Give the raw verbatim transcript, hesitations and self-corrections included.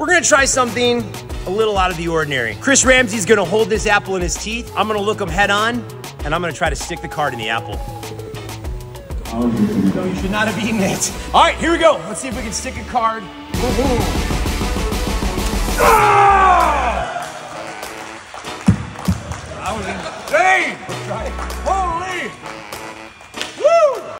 We're gonna try something a little out of the ordinary. Chris Ramsey's gonna hold this apple in his teeth. I'm gonna look him head on, and I'm gonna try to stick the card in the apple. No, you should not have eaten it. All right, here we go. Let's see if we can stick a card. Ah! I was insane. Holy!